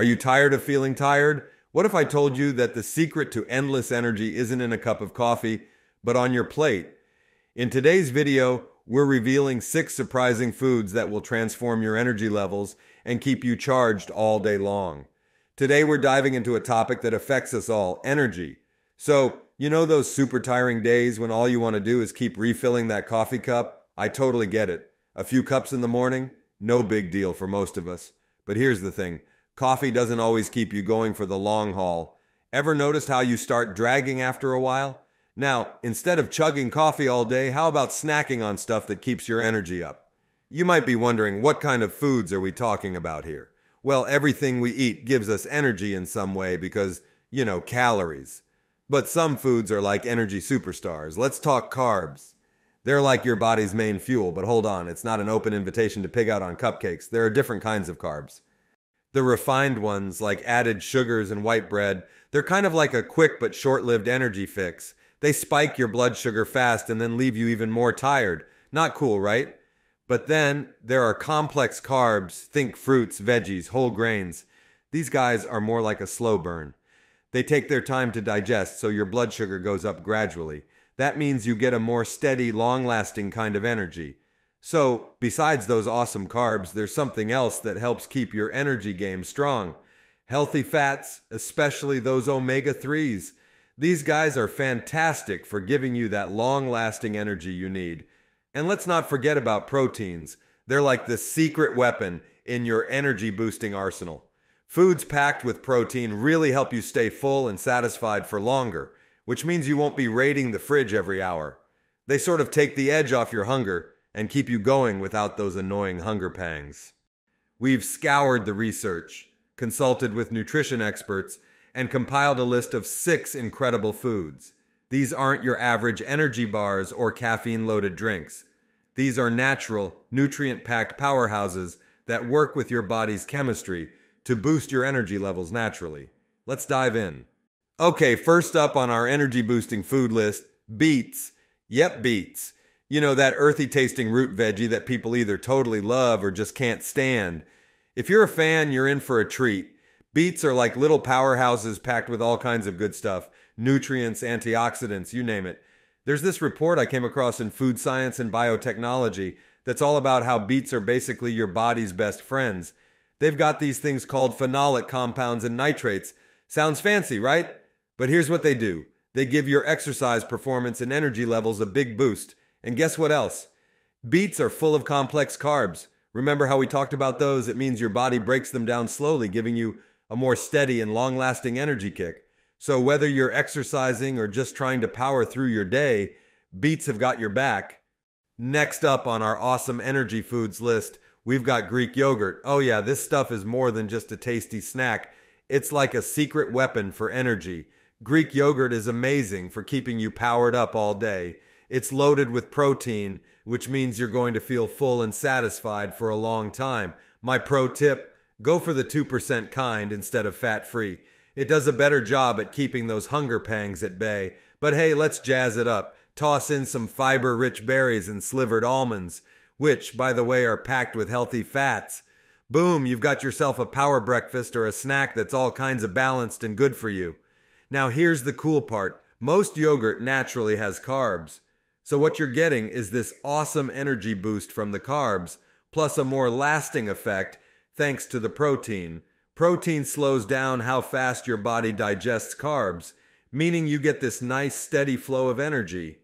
Are you tired of feeling tired? What if I told you that the secret to endless energy isn't in a cup of coffee, but on your plate? In today's video, we're revealing 6 surprising foods that will transform your energy levels and keep you charged all day long. Today, we're diving into a topic that affects us all, energy. So, you know those super tiring days when all you want to do is keep refilling that coffee cup? I totally get it. A few cups in the morning? No big deal for most of us. But here's the thing. Coffee doesn't always keep you going for the long haul. Ever noticed how you start dragging after a while? Now, instead of chugging coffee all day, how about snacking on stuff that keeps your energy up? You might be wondering, what kind of foods are we talking about here? Well, everything we eat gives us energy in some way because, you know, calories. But some foods are like energy superstars. Let's talk carbs. They're like your body's main fuel, but hold on, it's not an open invitation to pig out on cupcakes. There are different kinds of carbs. The refined ones, like added sugars and white bread, they're kind of like a quick but short-lived energy fix. They spike your blood sugar fast and then leave you even more tired. Not cool, right? But then there are complex carbs, think fruits, veggies, whole grains. These guys are more like a slow burn. They take their time to digest, so your blood sugar goes up gradually. That means you get a more steady, long-lasting kind of energy. So, besides those awesome carbs, there's something else that helps keep your energy game strong. Healthy fats, especially those omega-3s. These guys are fantastic for giving you that long-lasting energy you need. And let's not forget about proteins. They're like the secret weapon in your energy-boosting arsenal. Foods packed with protein really help you stay full and satisfied for longer, which means you won't be raiding the fridge every hour. They sort of take the edge off your hunger and keep you going without those annoying hunger pangs. We've scoured the research, consulted with nutrition experts, and compiled a list of 6 incredible foods. These aren't your average energy bars or caffeine-loaded drinks. These are natural, nutrient-packed powerhouses that work with your body's chemistry to boost your energy levels naturally. Let's dive in. Okay, first up on our energy-boosting food list, beets. Yep, beets. You know, that earthy-tasting root veggie that people either totally love or just can't stand. If you're a fan, you're in for a treat. Beets are like little powerhouses packed with all kinds of good stuff. Nutrients, antioxidants, you name it. There's this report I came across in Food Science and Biotechnology that's all about how beets are basically your body's best friends. They've got these things called phenolic compounds and nitrates. Sounds fancy, right? But here's what they do. They give your exercise performance and energy levels a big boost. And guess what else? Beets are full of complex carbs. Remember how we talked about those? It means your body breaks them down slowly, giving you a more steady and long-lasting energy kick. So whether you're exercising or just trying to power through your day, beets have got your back. Next up on our awesome energy foods list, we've got Greek yogurt. Oh yeah, this stuff is more than just a tasty snack. It's like a secret weapon for energy. Greek yogurt is amazing for keeping you powered up all day. It's loaded with protein, which means you're going to feel full and satisfied for a long time. My pro tip, go for the 2% kind instead of fat-free. It does a better job at keeping those hunger pangs at bay. But hey, let's jazz it up. Toss in some fiber-rich berries and slivered almonds, which, by the way, are packed with healthy fats. Boom, you've got yourself a power breakfast or a snack that's all kinds of balanced and good for you. Now here's the cool part. Most yogurt naturally has carbs. So what you're getting is this awesome energy boost from the carbs, plus a more lasting effect thanks to the protein. Protein slows down how fast your body digests carbs, meaning you get this nice steady flow of energy.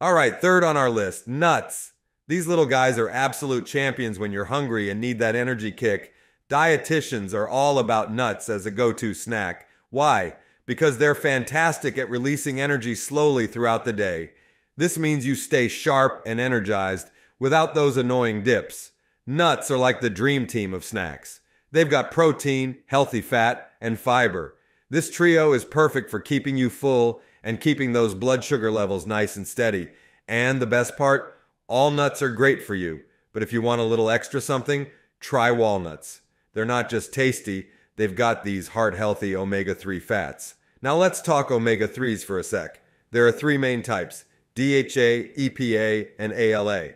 All right, third on our list, nuts. These little guys are absolute champions when you're hungry and need that energy kick. Dietitians are all about nuts as a go-to snack. Why? Because they're fantastic at releasing energy slowly throughout the day. This means you stay sharp and energized without those annoying dips. Nuts are like the dream team of snacks. They've got protein, healthy fat, and fiber. This trio is perfect for keeping you full and keeping those blood sugar levels nice and steady. And the best part, all nuts are great for you. But if you want a little extra something, try walnuts. They're not just tasty, they've got these heart-healthy omega-3 fats. Now let's talk omega-3s for a sec. There are 3 main types: DHA, EPA, and ALA.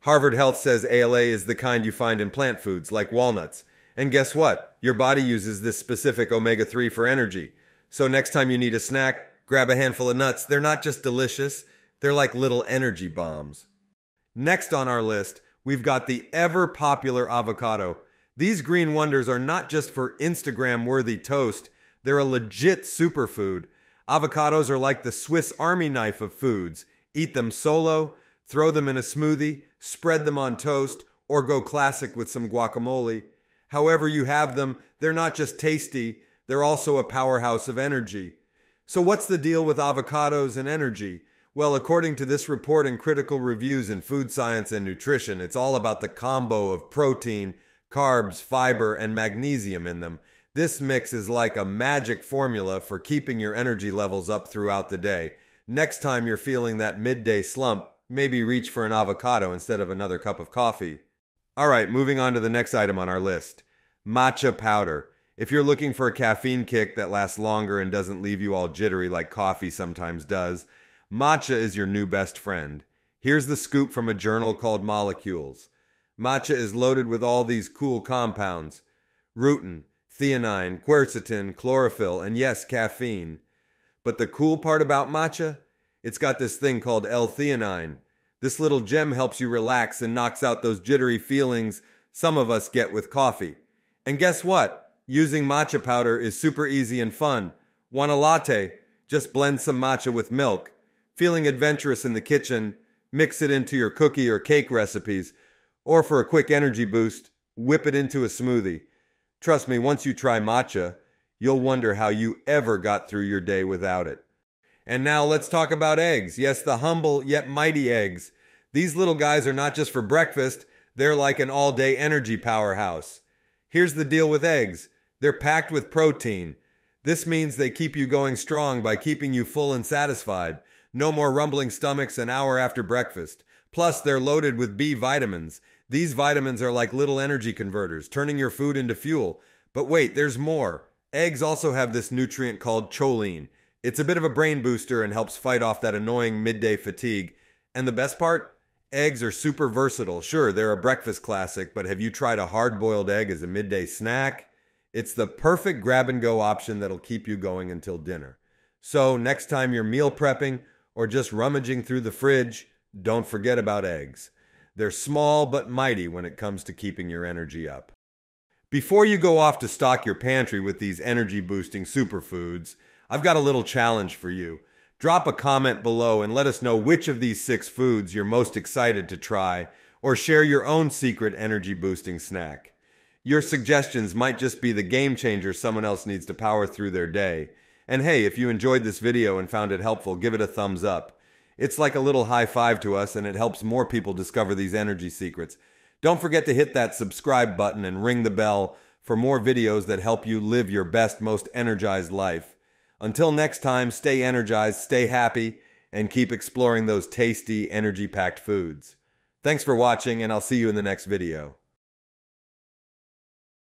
Harvard Health says ALA is the kind you find in plant foods, like walnuts, And guess what? Your body uses this specific omega-3 for energy. So next time you need a snack, grab a handful of nuts. They're not just delicious, they're like little energy bombs. Next on our list, we've got the ever-popular avocado. These green wonders are not just for Instagram-worthy toast, they're a legit superfood. Avocados are like the Swiss Army knife of foods. Eat them solo, throw them in a smoothie, spread them on toast, or go classic with some guacamole. However you have them, they're not just tasty, they're also a powerhouse of energy. So what's the deal with avocados and energy? Well, according to this report and critical reviews in Food Science and Nutrition, it's all about the combo of protein, carbs, fiber, and magnesium in them. This mix is like a magic formula for keeping your energy levels up throughout the day. Next time you're feeling that midday slump, maybe reach for an avocado instead of another cup of coffee. All right, moving on to the next item on our list, matcha powder. If you're looking for a caffeine kick that lasts longer and doesn't leave you all jittery like coffee sometimes does, matcha is your new best friend. Here's the scoop from a journal called Molecules. Matcha is loaded with all these cool compounds: rutin, theanine, quercetin, chlorophyll, and yes, caffeine. But the cool part about matcha? It's got this thing called L-theanine. This little gem helps you relax and knocks out those jittery feelings some of us get with coffee. And guess what? Using matcha powder is super easy and fun. Want a latte? Just blend some matcha with milk. Feeling adventurous in the kitchen? Mix it into your cookie or cake recipes. Or for a quick energy boost, whip it into a smoothie. Trust me, once you try matcha, you'll wonder how you ever got through your day without it. And now let's talk about eggs. Yes, the humble yet mighty eggs. These little guys are not just for breakfast, they're like an all-day energy powerhouse. Here's the deal with eggs. They're packed with protein. This means they keep you going strong by keeping you full and satisfied. No more rumbling stomachs an hour after breakfast. Plus, they're loaded with B vitamins. These vitamins are like little energy converters, turning your food into fuel. But wait, there's more. Eggs also have this nutrient called choline. It's a bit of a brain booster and helps fight off that annoying midday fatigue. And the best part? Eggs are super versatile. Sure, they're a breakfast classic, but have you tried a hard-boiled egg as a midday snack? It's the perfect grab-and-go option that'll keep you going until dinner. So next time you're meal prepping or just rummaging through the fridge, don't forget about eggs. They're small but mighty when it comes to keeping your energy up. Before you go off to stock your pantry with these energy-boosting superfoods, I've got a little challenge for you. Drop a comment below and let us know which of these 6 foods you're most excited to try, or share your own secret energy-boosting snack. Your suggestions might just be the game changer someone else needs to power through their day. And hey, if you enjoyed this video and found it helpful, give it a thumbs up. It's like a little high five to us, and it helps more people discover these energy secrets. Don't forget to hit that subscribe button and ring the bell for more videos that help you live your best, most energized life. Until next time, stay energized, stay happy, and keep exploring those tasty, energy-packed foods. Thanks for watching, and I'll see you in the next video.